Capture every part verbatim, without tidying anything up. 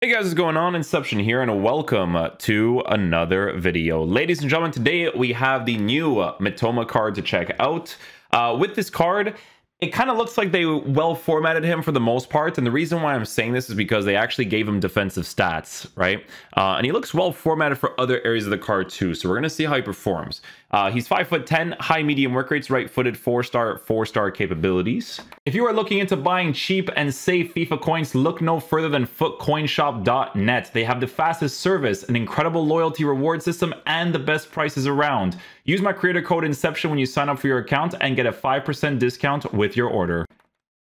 Hey guys, what's going on? Inception here, and welcome to another video. Ladies and gentlemen, today we have the new Mitoma card to check out. Uh, with this card, it kind of looks like they well formatted him for the most part, and the reason why I'm saying this is because they actually gave him defensive stats, right? Uh, and he looks well formatted for other areas of the card too, so we're going to see how he performs. Uh, he's five foot ten, high medium work rates, right-footed, four-star, four-star capabilities. If you are looking into buying cheap and safe FIFA coins, look no further than foot coin shop dot net. They have the fastest service, an incredible loyalty reward system, and the best prices around. Use my creator code Inception when you sign up for your account and get a five percent discount with your order.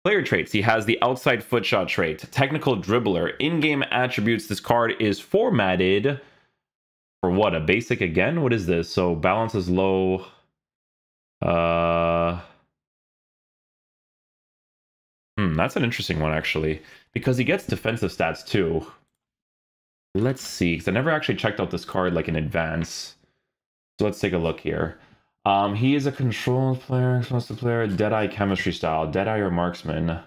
Player traits. He has the outside foot shot trait, technical dribbler, in-game attributes. This card is formatted for what, a basic again? What is this? So balance is low. Uh, hmm, that's an interesting one actually, because he gets defensive stats too. Let's see, because I never actually checked out this card like in advance. So let's take a look here. Um, he is a controlled player, explosive player, Deadeye chemistry style, Deadeye or Marksman.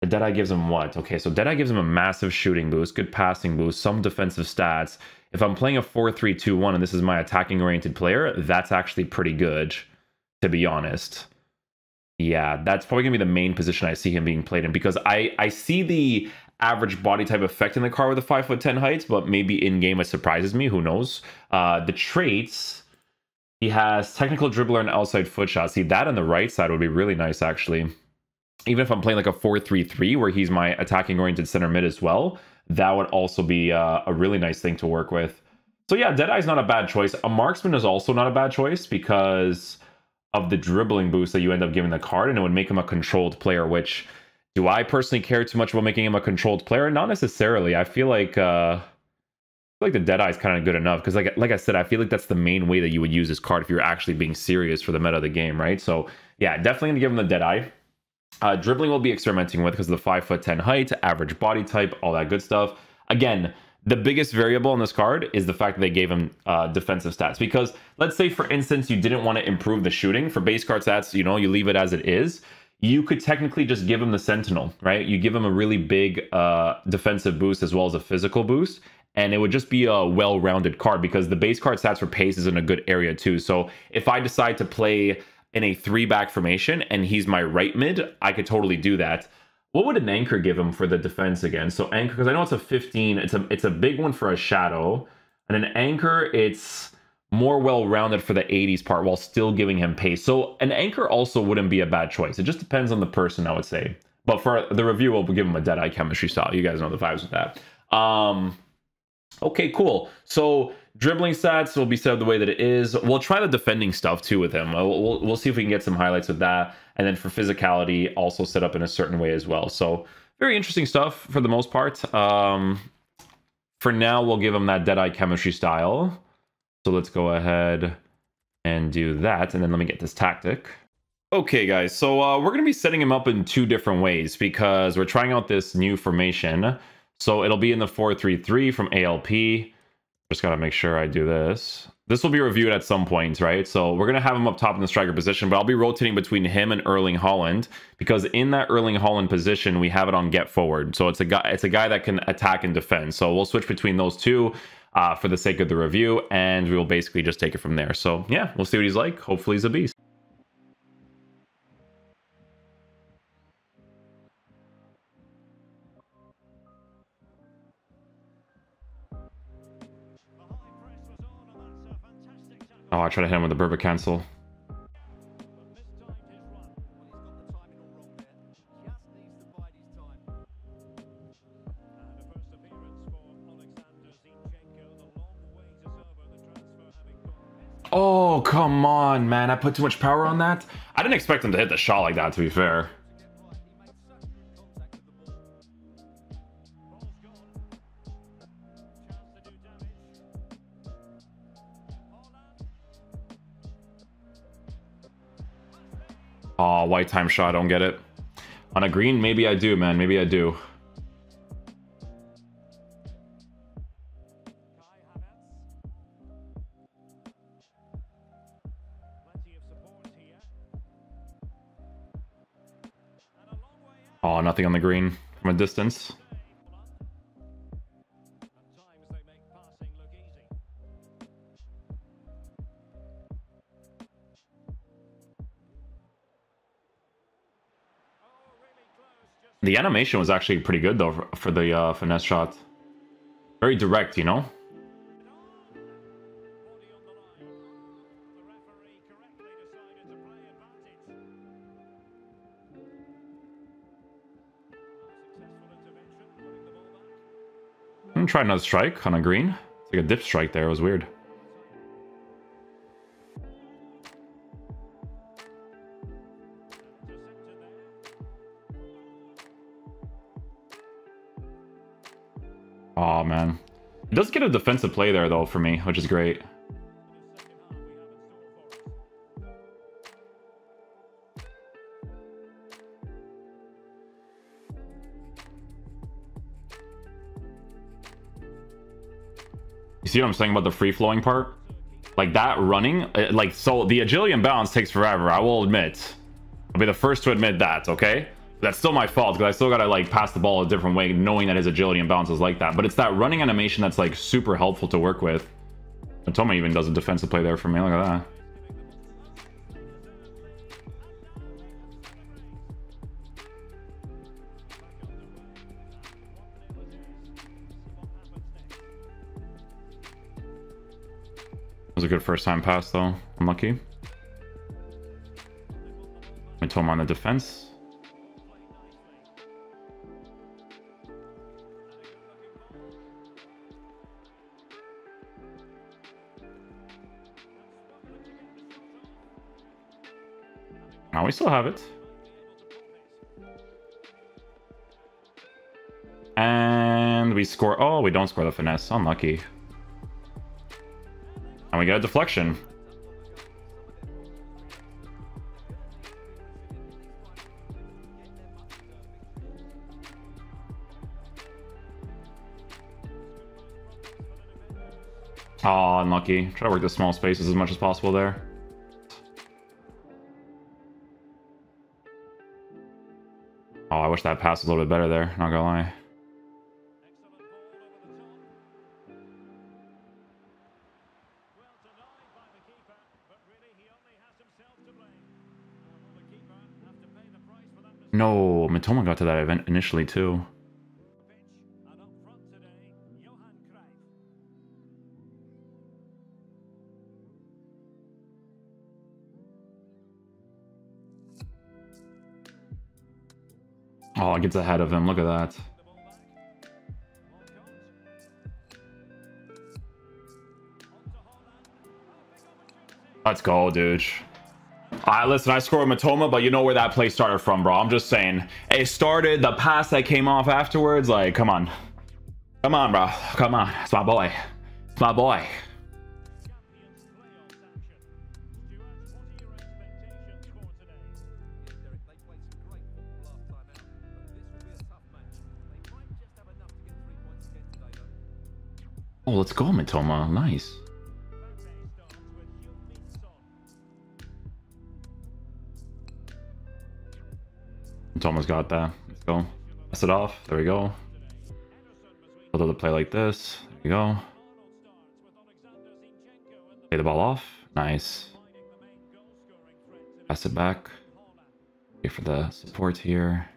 The Deadeye gives him what? Okay, so Deadeye gives him a massive shooting boost, good passing boost, some defensive stats. If I'm playing a four three two one and this is my attacking-oriented player, that's actually pretty good, to be honest. Yeah, that's probably going to be the main position I see him being played in, because I, I see the average body type effect in the car with a five foot ten height, but maybe in-game it surprises me, who knows. Uh, the traits, he has technical dribbler and outside foot shot. See, that on the right side would be really nice, actually. Even if I'm playing like a four three three, where he's my attacking-oriented center mid as well, that would also be uh, a really nice thing to work with. So yeah, Deadeye's not a bad choice. A Marksman is also not a bad choice because of the dribbling boost that you end up giving the card, and it would make him a controlled player, which, do I personally care too much about making him a controlled player? Not necessarily. I feel like... Uh, I feel like the Deadeye is kind of good enough, because like, like I said, I feel like that's the main way that you would use this card if you're actually being serious for the meta of the game, right? So yeah, definitely going to give him the Deadeye. Uh, dribbling we'll be experimenting with because of the five foot ten height, average body type, all that good stuff. Again, the biggest variable in this card is the fact that they gave him uh, defensive stats, because let's say, for instance, you didn't want to improve the shooting. For base card stats, you know, you leave it as it is. You could technically just give him the Sentinel, right? You give him a really big uh, defensive boost as well as a physical boost, and it would just be a well-rounded card, because the base card stats for pace is in a good area too. So if I decide to play in a three-back formation and he's my right mid, I could totally do that. What would an Anchor give him for the defense again? So Anchor, because I know it's a fifteen, it's a, it's a big one for a Shadow. And an Anchor, it's more well-rounded for the eighties part while still giving him pace. So an Anchor also wouldn't be a bad choice. It just depends on the person, I would say. But for the review, we'll give him a Deadeye chemistry style. You guys know the vibes with that. Um... Okay, cool. So dribbling stats will be set up the way that it is. We'll try the defending stuff too with him. We'll, we'll, we'll see if we can get some highlights with that. And then for physicality, also set up in a certain way as well. So very interesting stuff for the most part. Um, for now, we'll give him that Deadeye chemistry style. So let's go ahead and do that. And then let me get this tactic. Okay, guys. So uh, we're going to be setting him up in two different ways because we're trying out this new formation. So it'll be in the four three three from A L P. Just got to make sure I do this. This will be reviewed at some point, right? So we're going to have him up top in the striker position, but I'll be rotating between him and Erling Haaland, because in that Erling Haaland position, we have it on get forward. So it's a guy, it's a guy that can attack and defend. So we'll switch between those two uh, for the sake of the review, and we will basically just take it from there. So yeah, we'll see what he's like. Hopefully he's a beast. Oh, I try to hit him with a Berba cancel. Oh, come on, man. I put too much power on that. I didn't expect him to hit the shot like that, to be fair. Oh, white time shot. I don't get it. On a green, maybe I do, man. Maybe I do. Oh, nothing on the green from a distance. The animation was actually pretty good though for, for the uh, finesse shot. Very direct, you know? I'm gonna try another strike on a green. It's like a dip strike there, it was weird. Oh man. It does get a defensive play there though for me, which is great. You see what I'm saying about the free-flowing part? Like that running, like, so the agility and balance takes forever, I will admit. I'll be the first to admit that, okay? That's still my fault because I still gotta like pass the ball a different way, knowing that his agility and balance is like that. But it's that running animation that's like super helpful to work with. Mitoma even does a defensive play there for me. Look at that. That was a good first time pass though. I'm lucky. Mitoma on the defense. Now we still have it. And we score. Oh, we don't score the finesse. Unlucky. And we get a deflection. Oh, unlucky. Try to work the small spaces as much as possible there. Oh, I wish that pass was a little bit better there, not gonna lie. No, Mitoma got to that event initially too. Oh, it gets ahead of him. Look at that. Let's go, dude. All right, listen, I scored Mitoma, but you know where that play started from, bro. I'm just saying. It started, the pass that came off afterwards. Like, come on. Come on, bro. Come on. It's my boy. It's my boy. Oh, let's go, Mitoma. Nice. Mitoma's got that. Let's go. Pass it off. There we go. We'll do the play like this. There we go. Play the ball off. Nice. Pass it back. Wait for the support here.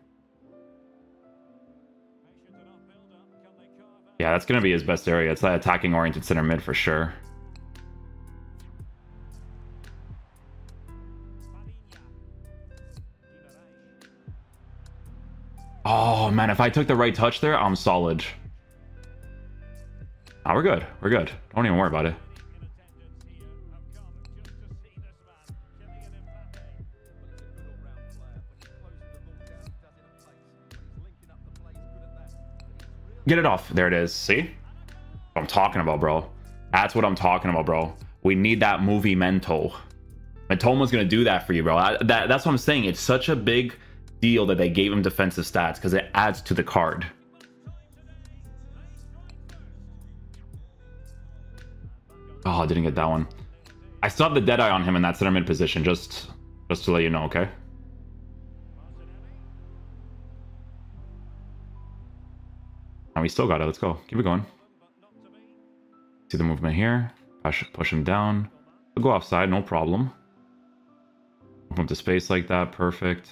Yeah, that's going to be his best area. It's that attacking-oriented center mid for sure. Oh, man, if I took the right touch there, I'm solid. Ah, we're good. We're good. Don't even worry about it. Get it off. There it is. See what I'm talking about, bro? That's what I'm talking about, bro. We need that movimento. Mitoma's gonna do that for you, bro. I, that, that's what I'm saying. It's such a big deal that they gave him defensive stats because it adds to the card. Oh, I didn't get that one. I still have the Deadeye on him in that center mid position, just just to let you know, okay? We still got it. Let's go. Keep it going. See the movement here. Push, push him down. We'll go offside. No problem. Open up the space like that. Perfect.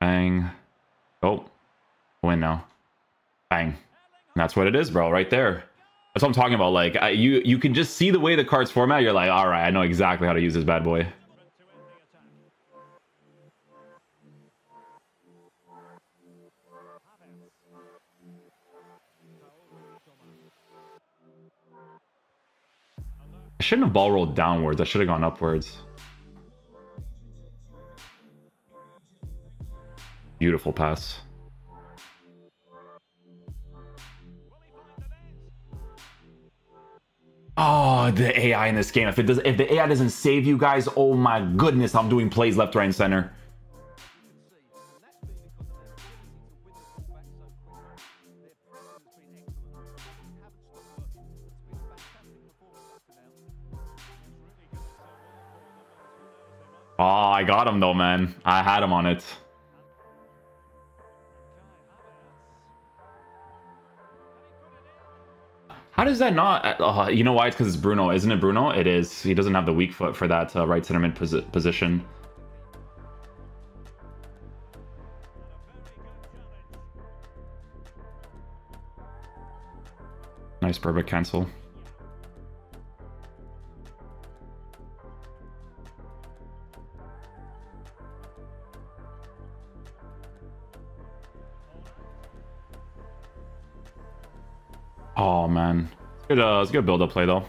Bang. Oh, win now. Bang. And that's what it is, bro, right there. That's what I'm talking about. Like, I, you you can just see the way the cards format. You're like, all right, I know exactly how to use this bad boy. I shouldn't have ball rolled downwards. I should have gone upwards. Beautiful pass. Oh, the A I in this game. If it does, if the A I doesn't save you guys, oh my goodness, I'm doing plays left, right, and center. Oh, I got him though, man. I had him on it. How does that not... Uh, you know why? It's because it's Bruno. Isn't it Bruno? It is. He doesn't have the weak foot for that uh, right center mid posi position. Nice Berba cancel. Oh man, it's good. Uh, it's a good build-up play though.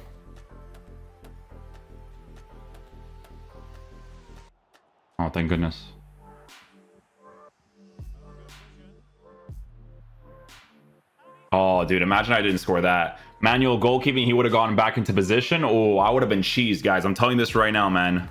Oh, thank goodness. Oh, dude, imagine I didn't score that. Manual goalkeeping. He would have gone back into position. Oh, I would have been cheesed, guys. I'm telling you this right now, man.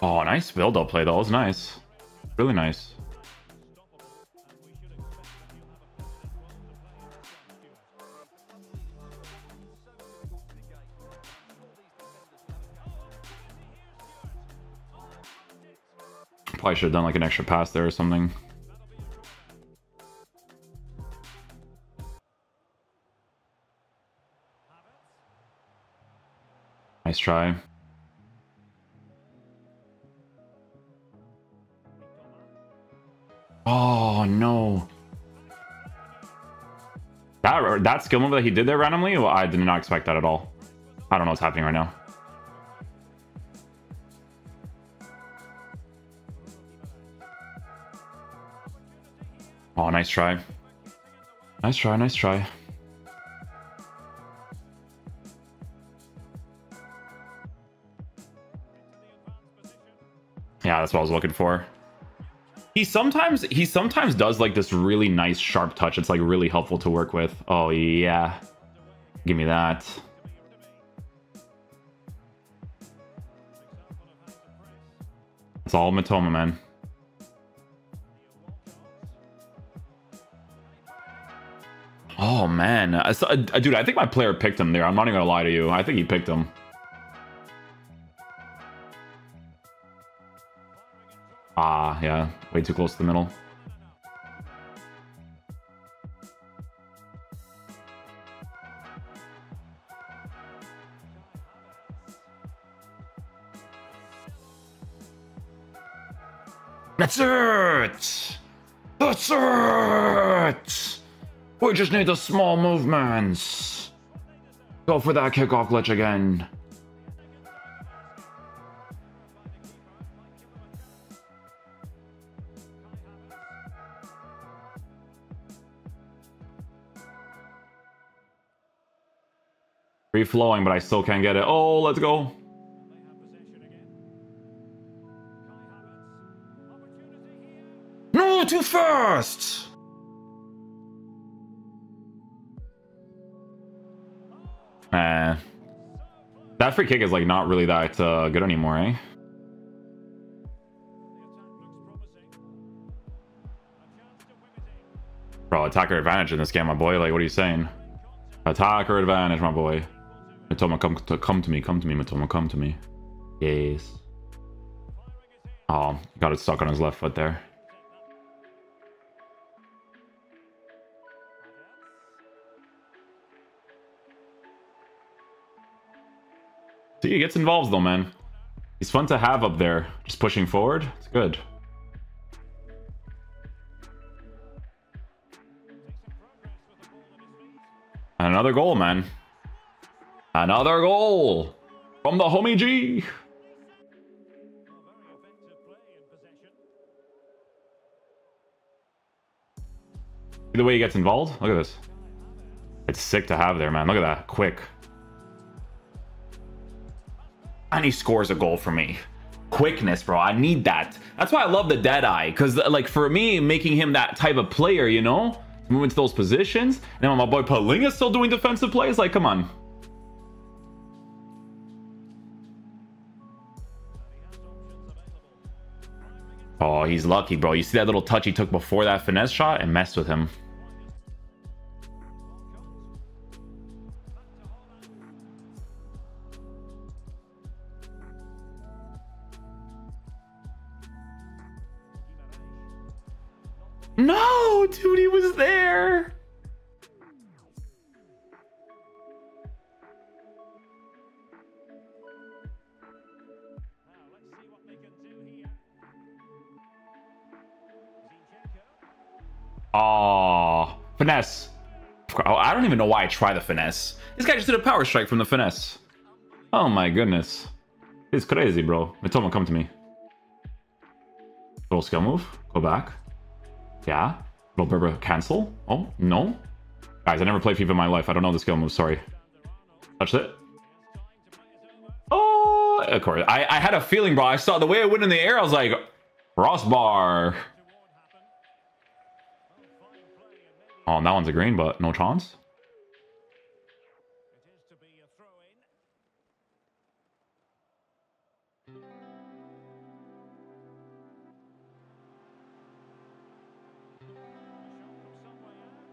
Oh, nice build-up play, though. That was nice. Really nice. Probably should have done, like, an extra pass there or something. Nice try. Oh no! That that skill move that he did there randomly, well, I did not expect that at all. I don't know what's happening right now. Oh, nice try! Nice try! Nice try! Yeah, that's what I was looking for. He sometimes he sometimes does like this really nice sharp touch. It's like really helpful to work with. Oh yeah, give me that. It's all Mitoma, man. Oh man, I saw, dude, I think my player picked him there. I'm not even gonna lie to you. I think he picked him. Ah, yeah, way too close to the middle. That's it! That's it! We just need the small movements. Go for that kickoff glitch again. Free flowing, but I still can't get it. Oh, let's go. No, too fast. Eh. That free kick is like not really that uh, good anymore, eh? Bro, attacker advantage in this game, my boy. Like, what are you saying? Attacker advantage, my boy. Mitoma, come to come to me, come to me, Mitoma, come to me. Yes. Oh, got it stuck on his left foot there. See, he gets involved though, man. He's fun to have up there. Just pushing forward. It's good. And another goal, man. Another goal from the homie G. The way he gets involved, look at this. It's sick to have there, man. Look at that, quick. And he scores a goal for me. Quickness, bro. I need that. That's why I love the Deadeye, because like for me, making him that type of player, you know, move into those positions. Now my boy Palinga's still doing defensive plays. Like, come on. Oh, he's lucky, bro. You see that little touch he took before that finesse shot and messed with him. No, dude, he was there. Oh, finesse. I don't even know why I try the finesse. This guy just did a power strike from the finesse. Oh my goodness. It's crazy, bro. Mitoma, come to me. Little skill move. Go back. Yeah. Little Berba cancel. Oh, no. Guys, I never played FIFA in my life. I don't know the skill move. Sorry. Touch it. Oh, of course. I, I had a feeling, bro. I saw the way it went in the air. I was like, crossbar. Oh, that one's a green, but no chance.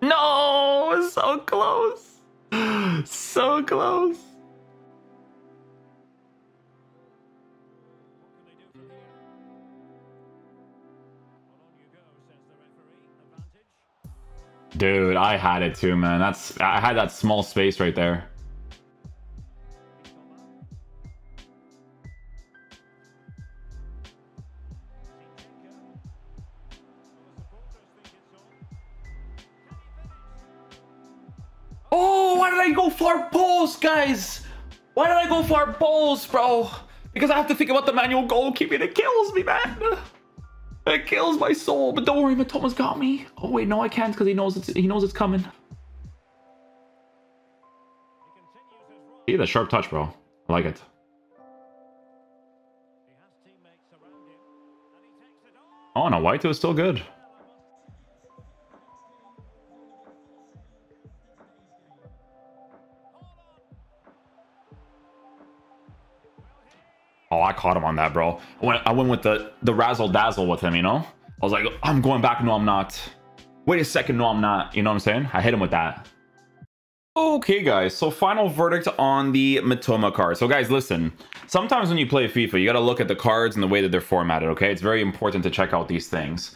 No, so close. So close. Dude, I had it too, man. That's I had that small space right there. Oh, why did I go far post, guys? Why did I go far post, bro? Because I have to think about the manual goalkeeping. It kills me, man. It kills my soul, but don't worry, Mitoma's got me. Oh wait, no, I can't because he knows it's he knows it's coming. See the sharp touch, bro. I like it. Oh, no, White is still good. Oh, I caught him on that, bro. I went, I went with the, the razzle dazzle with him, you know? I was like, I'm going back. No, I'm not. Wait a second. No, I'm not. You know what I'm saying? I hit him with that. Okay, guys. So final verdict on the Mitoma card. So guys, listen, sometimes when you play FIFA, you got to look at the cards and the way that they're formatted. Okay. It's very important to check out these things.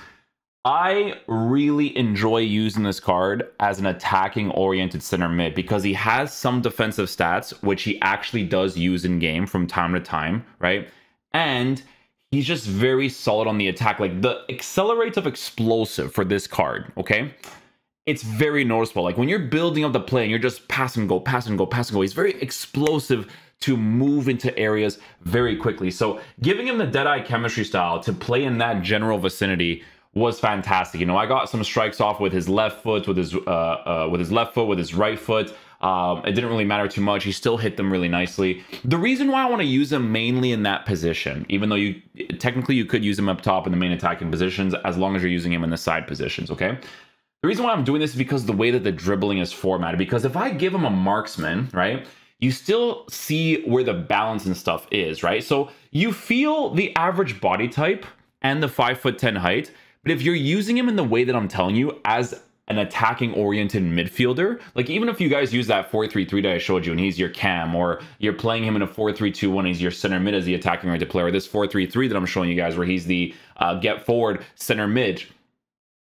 I really enjoy using this card as an attacking oriented center mid because he has some defensive stats, which he actually does use in game from time to time, right? And he's just very solid on the attack. Like the accelerative explosive for this card, okay? It's very noticeable. Like when you're building up the play and you're just pass and go, pass and go, pass and go, he's very explosive to move into areas very quickly. So giving him the Deadeye chemistry style to play in that general vicinity was fantastic. You know, I got some strikes off with his left foot, with his uh, uh, with his left foot, with his right foot. Um, it didn't really matter too much. He still hit them really nicely. The reason why I want to use him mainly in that position, even though you technically you could use him up top in the main attacking positions, as long as you're using him in the side positions. Okay. The reason why I'm doing this is because the way that the dribbling is formatted. Because if I give him a marksman, right, you still see where the balance and stuff is, right? So you feel the average body type and the five foot ten height. But if you're using him in the way that I'm telling you as an attacking oriented midfielder, like even if you guys use that four three three that I showed you and he's your cam, or you're playing him in a four three two one, he's your center mid as the attacking oriented player, or this four three three that I'm showing you guys where he's the uh, get forward center mid,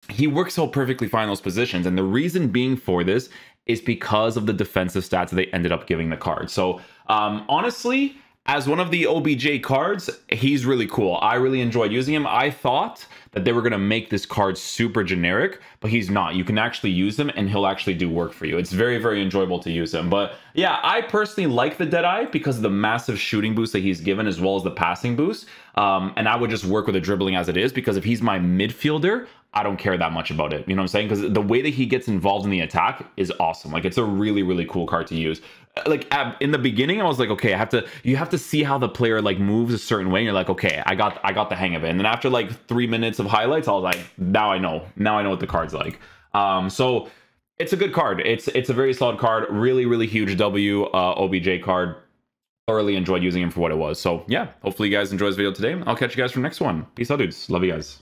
he works so perfectly fine in those positions. And the reason being for this is because of the defensive stats that they ended up giving the card. So um, honestly, As one of the O B J cards, he's really cool. I really enjoyed using him. I thought that they were going to make this card super generic, but he's not. You can actually use him, and he'll actually do work for you. It's very, very enjoyable to use him. But yeah, I personally like the Deadeye because of the massive shooting boost that he's given, as well as the passing boost. Um, and I would just work with the dribbling as it is, because if he's my midfielder, I don't care that much about it. You know what I'm saying? Because the way that he gets involved in the attack is awesome. Like, it's a really, really cool card to use. Like, in the beginning, I was like, okay, I have to, you have to see how the player like moves a certain way. And you're like, okay, I got, I got the hang of it. And then after like three minutes of highlights, I was like, now I know, now I know what the card's like. Um, so it's a good card. It's, it's a very solid card. Really, really huge W uh, O B J card. Thoroughly enjoyed using him for what it was. So yeah, hopefully you guys enjoy this video today. I'll catch you guys for the next one. Peace out, dudes. Love you guys.